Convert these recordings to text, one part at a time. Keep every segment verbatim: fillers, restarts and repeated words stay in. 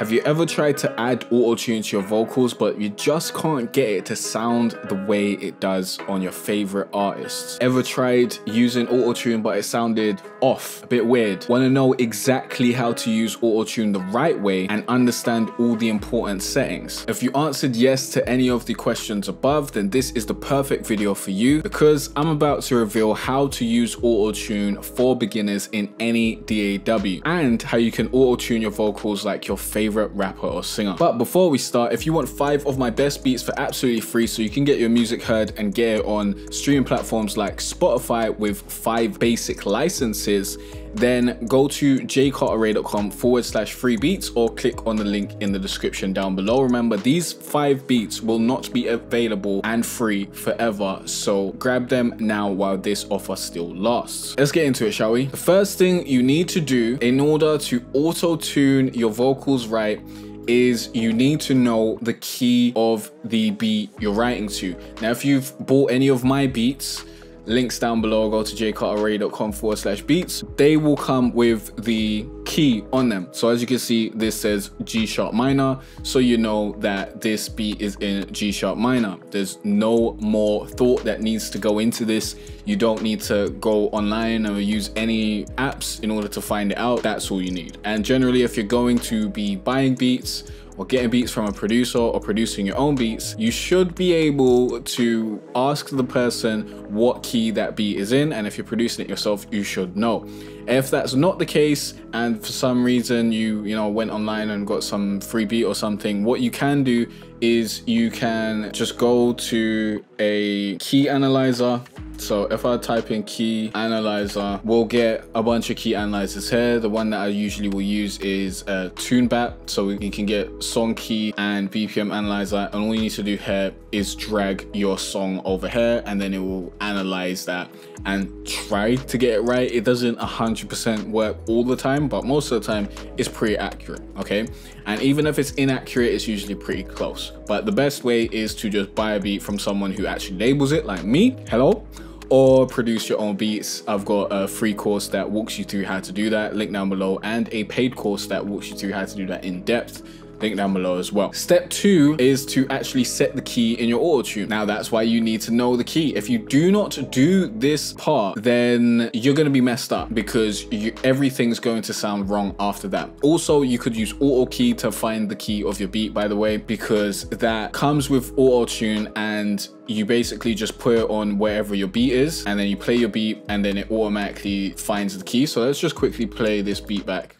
Have you ever tried to add auto-tune to your vocals but you just can't get it to sound the way it does on your favorite artists? Ever tried using auto-tune but it sounded off, a bit weird? Want to know exactly how to use auto-tune the right way and understand all the important settings? If you answered yes to any of the questions above, then this is the perfect video for you, because I'm about to reveal how to use auto-tune for beginners in any D A W and how you can auto-tune your vocals like your favorite rapper or singer. But before we start, if you want five of my best beats for absolutely free so you can get your music heard and get it on streaming platforms like Spotify with five basic licenses, then go to jcarteray.com forward slash free beats or click on the link in the description down below. Remember, these five beats will not be available and free forever, so grab them now while this offer still lasts. Let's get into it, shall we? The first thing you need to do in order to auto-tune your vocals right is you need to know the key of the beat you're writing to. Now, if you've bought any of my beats, links down below, go to jcarteray.com forward slash beats. They will come with the key on them. So as you can see, this says G sharp minor. So you know that this beat is in G sharp minor. There's no more thought that needs to go into this. You don't need to go online or use any apps in order to find it out. That's all you need. And generally, if you're going to be buying beats or getting beats from a producer or producing your own beats, you should be able to ask the person what key that beat is in, and if you're producing it yourself, you should know. If that's not the case and for some reason you you know went online and got some free beat or something, what you can do is you can just go to a key analyzer. So if I type in key analyzer, we'll get a bunch of key analyzers here. The one that I usually will use is uh, TuneBat. So you can get song key and B P M analyzer. And all you need to do here is drag your song over here, and then it will analyze that and try to get it right. It doesn't one hundred percent work all the time, but most of the time it's pretty accurate, okay? And even if it's inaccurate, it's usually pretty close. But the best way is to just buy a beat from someone who actually labels it, like me. Hello. Or produce your own beats. I've got a free course that walks you through how to do that, link down below, and a paid course that walks you through how to do that in depth, link down below as well. Step two is to actually set the key in your auto-tune. Now, that's why you need to know the key. If you do not do this part, then you're gonna be messed up, because you, everything's going to sound wrong after that. Also, you could use auto-key to find the key of your beat, by the way, because that comes with auto-tune, and you basically just put it on wherever your beat is, and then you play your beat, and then it automatically finds the key. So let's just quickly play this beat back.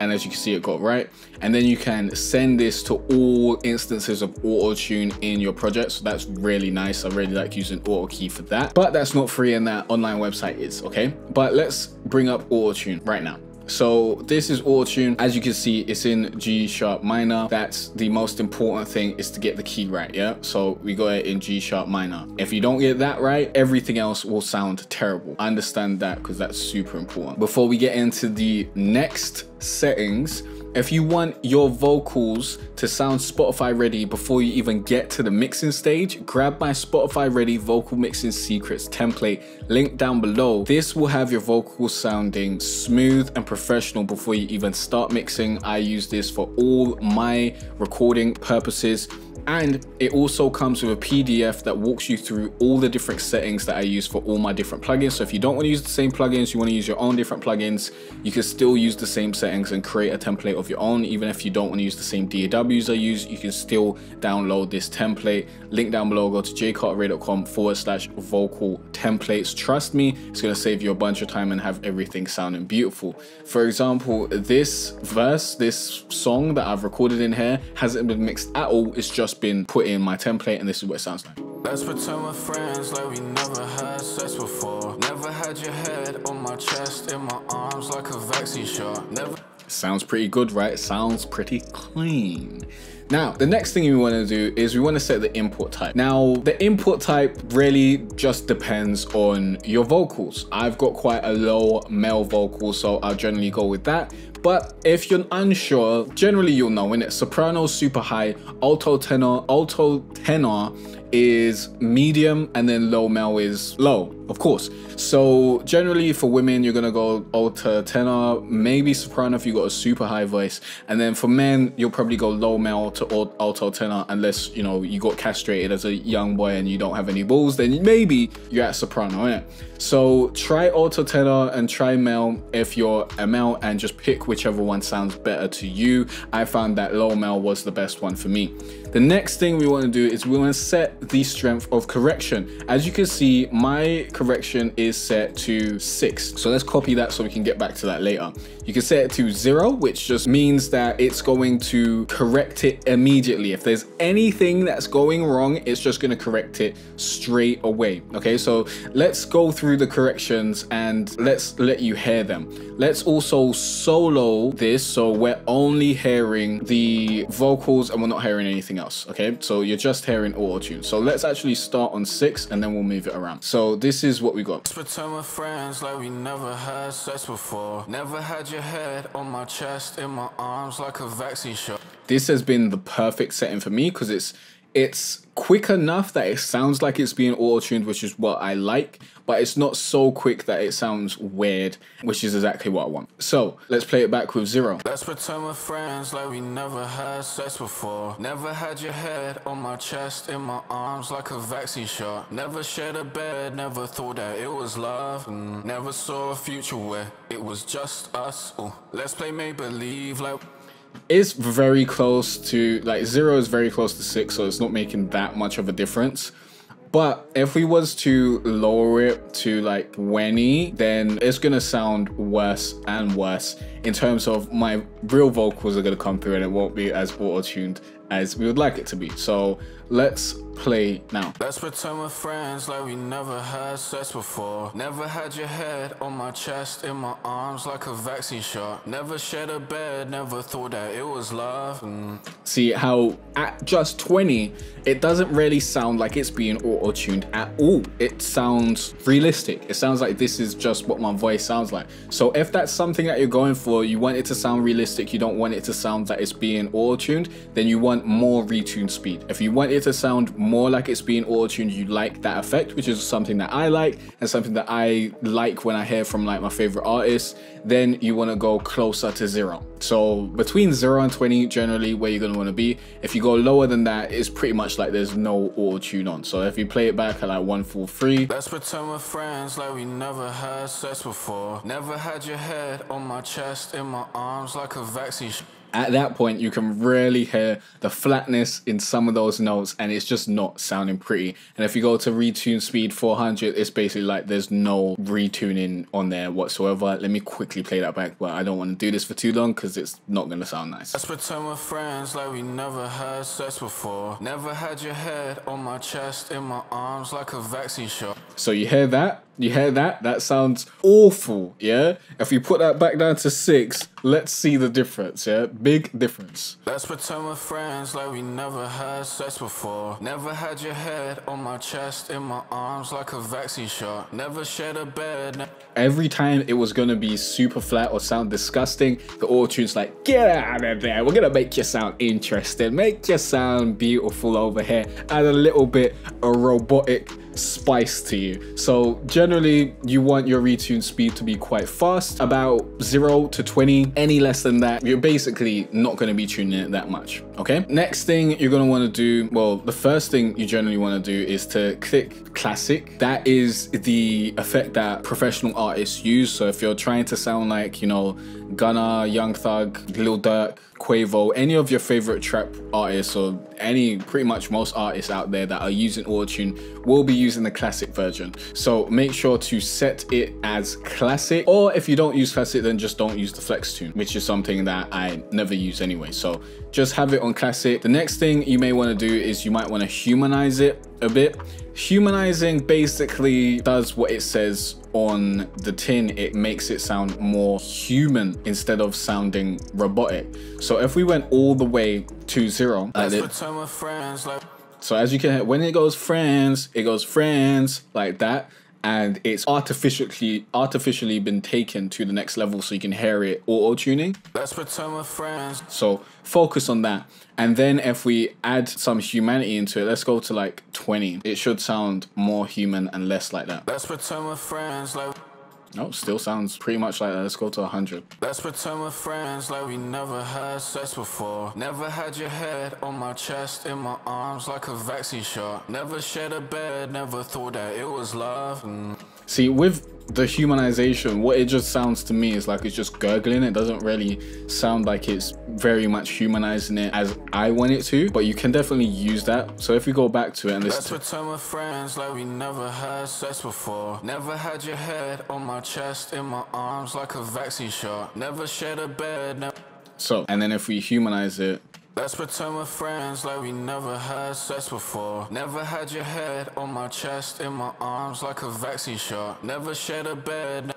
And as you can see, it got right. And then you can send this to all instances of auto-tune in your project. So that's really nice. I really like using auto-key for that, but that's not free, and that online website is, okay? But let's bring up auto-tune right now. So this is auto-tune. As you can see, it's in G sharp minor. That's the most important thing, is to get the key right, yeah? So we got it in G sharp minor. If you don't get that right, everything else will sound terrible. I understand that, because that's super important. Before we get into the next settings, if you want your vocals to sound Spotify ready before you even get to the mixing stage, grab my Spotify Ready Vocal Mixing Secrets template, link down below. This will have your vocals sounding smooth and professional before you even start mixing. I use this for all my recording purposes. And it also comes with a P D F that walks you through all the different settings that I use for all my different plugins. So if you don't want to use the same plugins, you want to use your own different plugins, you can still use the same settings and create a template of your own. Even if you don't want to use the same D A Ws I use, you can still download this template. Link down below, go to jcarteray.com forward slash vocal templates. Trust me, it's going to save you a bunch of time and have everything sounding beautiful. For example, this verse, this song that I've recorded in here hasn't been mixed at all. It's just been put in my template, and this is what it sounds like. Let's pretend we're friends, like we never had sex before. Never had your head on my chest, in my arms like a vaccine shot. Never. Sounds pretty good, right? Sounds pretty clean. Now, the next thing we want to do is we want to set the input type. Now, the input type really just depends on your vocals. I've got quite a low male vocal, so I'll generally go with that. But if you're unsure, generally you'll know, innit? Soprano, super high. Alto tenor, alto tenor is medium, and then low male is low, of course. So generally for women, you're gonna go alto tenor, maybe soprano if you got a super high voice. And then for men, you'll probably go low male to alto tenor, unless, you know, you got castrated as a young boy and you don't have any balls, then maybe you're at soprano, innit? So try alto tenor and try male if you're a male, and just pick whichever one sounds better to you. I found that low male was the best one for me. The next thing we want to do is we want to set the strength of correction. As you can see, my correction is set to six. So let's copy that so we can get back to that later. You can set it to zero, which just means that it's going to correct it immediately. If there's anything that's going wrong, it's just going to correct it straight away. Okay, so let's go through the corrections and let's let you hear them. Let's also solo this, so we're only hearing the vocals and we're not hearing anything else. Okay, so you're just hearing auto tune. So let's actually start on six and then we'll move it around. So this is what we got. Pretend we're friends like we never had sex before. Never had your head on my chest, in my arms like a vaccine shot. This has been the perfect setting for me because it's it's quick enough that it sounds like it's being auto-tuned, which is what I like, but it's not so quick that it sounds weird, which is exactly what I want. So let's play it back with zero. Let's pretend we're friends like we never had sex before. Never had your head on my chest, in my arms like a vaccine shot. Never shared a bed, never thought that it was love. Mm. Never saw a future where it was just us. Ooh. Let's play make-believe like... It's very close to, like, zero is very close to six, so it's not making that much of a difference. But if we was to lower it to like twenty, then it's gonna sound worse and worse in terms of my real vocals are gonna come through and it won't be as auto-tuned as we would like it to be. So let's play now. Let's pretend we're friends like we never had sex before. Never had your head on my chest, in my arms like a vaccine shot. Never shared a bed, never thought that it was love. Mm. See how at just twenty, it doesn't really sound like it's being auto-tuned at all. It sounds realistic. It sounds like this is just what my voice sounds like. So if that's something that you're going for, you want it to sound realistic, you don't want it to sound that it's being auto-tuned, then you want more retune speed. If you want it to sound more like it's being auto-tuned, you like that effect, which is something that I like and something that I like when I hear from like my favorite artists, then you want to go closer to zero. So between zero and twenty, generally where you're going to want to be. If you go lower than that, it's pretty much like there's no auto-tune on. So if you play it back at like one four three, let's pretend we're friends like we never had sex before. Never had your head on my chest, in my arms like a vaccine. At that point, you can really hear the flatness in some of those notes and it's just not sounding pretty. And if you go to retune speed four hundred, it's basically like there's no retuning on there whatsoever. Let me quickly play that back, but I don't want to do this for too long because it's not going to sound nice. Let's pretend we're friends like we never had sex before. Never had your head on my chest, in my arms like a vaccine shot. So you hear that? You hear that? That sounds awful, yeah? If you put that back down to six, let's see the difference, yeah? Big difference. Let's pretend we're friends like we never had sex before. Never had your head on my chest, in my arms like a vaccine shot. Never shared a bed. Every time it was gonna be super flat or sound disgusting, the auto-tune's like, get out of there. We're gonna make you sound interesting. Make you sound beautiful over here. Add a little bit of robotic spice to you. So generally you want your retune speed to be quite fast, about zero to twenty. Any less than that, you're basically not going to be tuning it that much. Okay, next thing you're going to want to do, well, the first thing you generally want to do is to click classic. That is the effect that professional artists use. So if you're trying to sound like, you know, Gunna, Young Thug, Lil Durk, Quavo, any of your favorite trap artists, or any, pretty much most artists out there that are using auto-tune will be using the classic version. So make sure to set it as classic, or if you don't use classic, then just don't use the flex tune, which is something that I never use anyway. So just have it on classic. The next thing you may want to do is you might want to humanize it a bit. Humanizing basically does what it says on the tin. It makes it sound more human instead of sounding robotic. So if we went all the way to zero, so as you can hear, when it goes friends, it goes friends like that. and it's artificially artificially been taken to the next level so you can hear it auto-tuning. Let's pretend we're friends. So focus on that. And then if we add some humanity into it, let's go to like twenty. It should sound more human and less like that. Let's pretend we're friends like... No, still sounds pretty much like that. Let's go to one hundred. Let's pretend we're friends like we never had sex before. Never had your head on my chest, in my arms like a vaccine shot. Never shared a bed, never thought that it was love. Mm. See, with the humanization, what it just sounds to me is like it's just gurgling. It doesn't really sound like it's very much humanizing it as I want it to, but you can definitely use that. So if we go back to it and listen. Let's pretend we're friends like we never had sex before. Never had your head on my chest, in my arms like a vaccine shot. Never shared a bed. Ne so, and then if we humanize it. Let's pretend we're friends like we never had sex before. Never had your head on my chest, in my arms like a vaccine shot. Never shared a bed.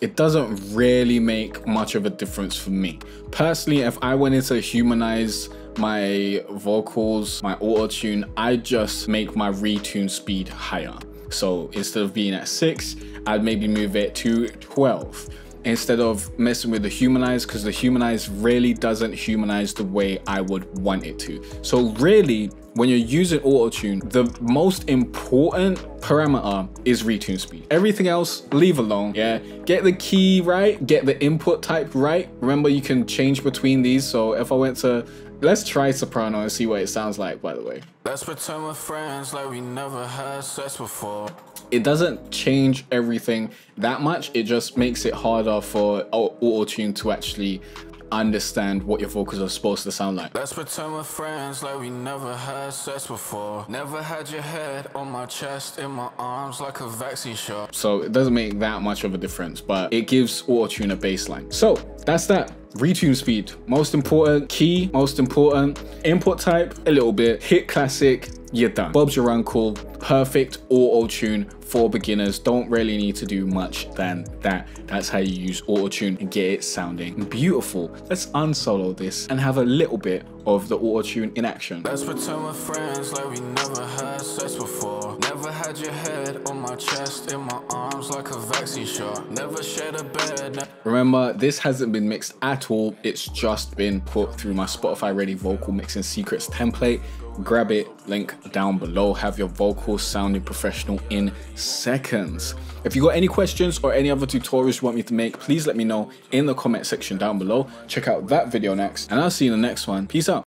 It doesn't really make much of a difference for me. Personally, if I wanted to humanize my vocals, my auto-tune, I just make my retune speed higher. So instead of being at six, I'd maybe move it to twelve. Instead of messing with the humanize, because the humanize really doesn't humanize the way I would want it to. So really, when you're using auto-tune, the most important parameter is retune speed. Everything else, leave alone, yeah? Get the key right, get the input type right. Remember, you can change between these, so if I went to, let's try soprano and see what it sounds like, by the way. Let's pretend we're friends like we never had sex before. It doesn't change everything that much. It just makes it harder for auto-tune to actually understand what your vocals are supposed to sound like. Let's pretend we're friends like we never had sex before. Never had your head on my chest, in my arms like a vaccine shot. So it doesn't make that much of a difference, but it gives auto-tune a baseline. So that's that. Retune speed, most important. Key, most important. Input type, a little bit. Hit classic, you're done. Bob's your uncle. Perfect auto-tune for beginners. Don't really need to do much than that. That's how you use auto-tune and get it sounding beautiful. Let's unsolo this and have a little bit of the auto-tune in action. Let's pretend we're friends like we never had sex before. Never had your head on my chest, in my arms like a vaccine shot. Never shared a bed. Remember, this hasn't been mixed at all. It's just been put through my Spotify Ready Vocal Mixing Secrets template. Grab it, link down below. Have your vocals sounding professional in seconds. If you got any questions or any other tutorials you want me to make, please let me know in the comment section down below. Check out that video next, and I'll see you in the next one. Peace out.